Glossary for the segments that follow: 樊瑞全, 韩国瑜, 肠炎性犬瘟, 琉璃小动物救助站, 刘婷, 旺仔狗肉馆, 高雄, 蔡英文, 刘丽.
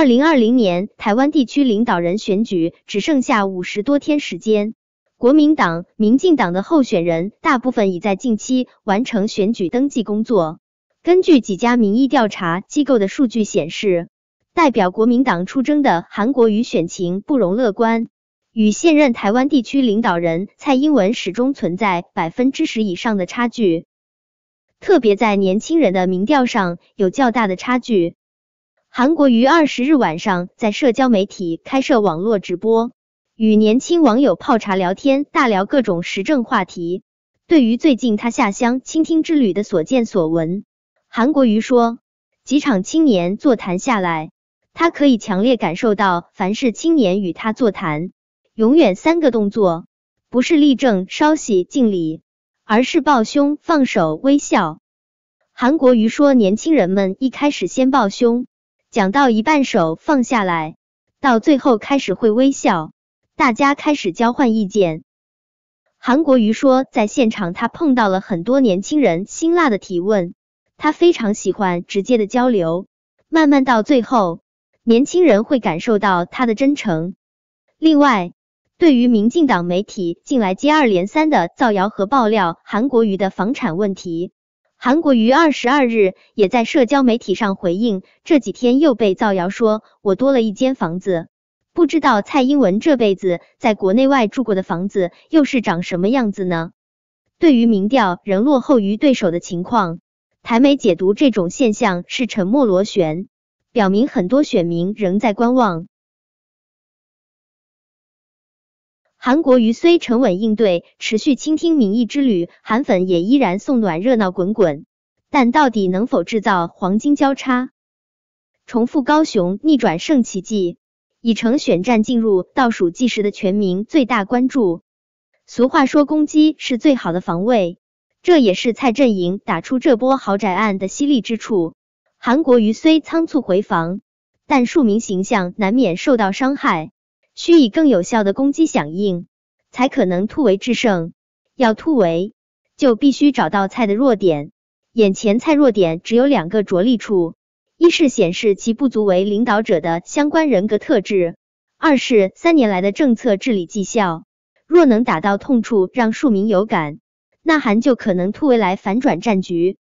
2020年台湾地区领导人选举只剩下50多天时间，国民党、民进党的候选人大部分已在近期完成选举登记工作。根据几家民意调查机构的数据显示，代表国民党出征的韩国瑜选情不容乐观，与现任台湾地区领导人蔡英文始终存在 10% 以上的差距。特别在年轻人的民调上有较大的差距。韩国于20日晚上在社交媒体开设网络直播，与年轻网友泡茶聊天，大聊各种时政话题。对于最近他下乡倾听之旅的所见所闻，韩国瑜说，几场青年座谈下来，他可以强烈感受到凡是青年与他座谈，永远3个动作，不是立正、稍息、敬礼，而是抱胸、放手、微笑。韩国瑜说，年轻人们一开始先抱胸，讲到一半手放下来，到最后开始会微笑，大家开始交换意见。韩国瑜说，在现场他碰到了很多年轻人辛辣的提问，他非常喜欢直接的交流，慢慢到最后，年轻人会感受到他的真诚。另外，对于民进党媒体近来接二连三的造谣和爆料韩国瑜的房产问题，韩国瑜22日也在社交媒体上回应，这几天又被造谣说我多了一间房子，不知道蔡英文这辈子在国内外住过的房子又是长什么样子呢？对于民调仍落后于对手的情况，台媒解读这种现象是沉默螺旋，表明很多选民仍在观望。韩国瑜虽沉稳应对，持续倾听民意之旅，韩粉也依然送暖热闹滚滚，但到底能否制造黄金交叉，重复高雄逆转胜奇迹，已成选战进入倒数计时的全民最大关注。俗话说，攻击是最好的防卫，这也是蔡阵营打出这波豪宅案的犀利之处。韩国瑜虽仓促回防，但庶民形象难免受到伤害，需以更有效的攻击响应，才可能突围制胜。要突围，就必须找到蔡的弱点。眼前蔡弱点只有2个着力处：一是显示其不足为领导者的相关人格特质；二是3年来的政策治理绩效。若能打到痛处，让庶民有感，那韩就可能突围来反转战局。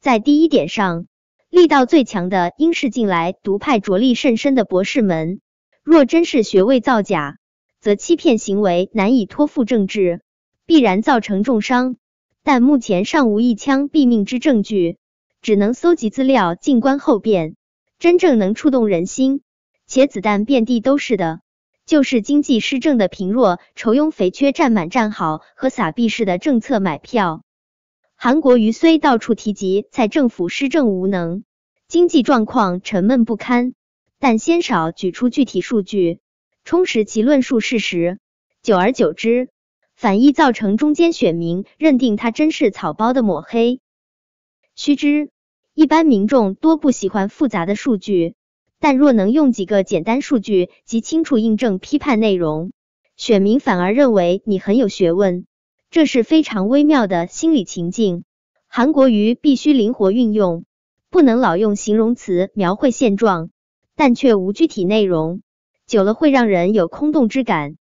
在第一点上，力道最强的应是近来独派着力甚深的博士们。若真是学位造假，则欺骗行为难以托付政治，必然造成重伤，但目前尚无一枪毙命之证据，只能搜集资料静观后变。真正能触动人心且子弹遍地都是的，就是经济施政的贫弱、愁庸、肥缺、占满占好和撒币式的政策买票。韩国瑜虽到处提及蔡政府施政无能，经济状况沉闷不堪，但鲜少举出具体数据，充实其论述事实，久而久之，反易造成中间选民认定他真是草包的抹黑。须知，一般民众多不喜欢复杂的数据，但若能用几个简单数据及清楚印证批判内容，选民反而认为你很有学问，这是非常微妙的心理情境。韩国瑜必须灵活运用，不能老用形容词描绘现状，但却无具体内容，久了会让人有空洞之感。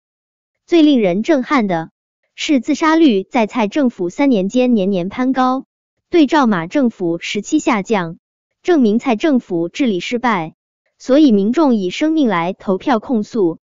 最令人震撼的是自杀率在蔡政府3年间年年攀高，对照马政府17下降，证明蔡政府治理失败，所以民众以生命来投票控诉。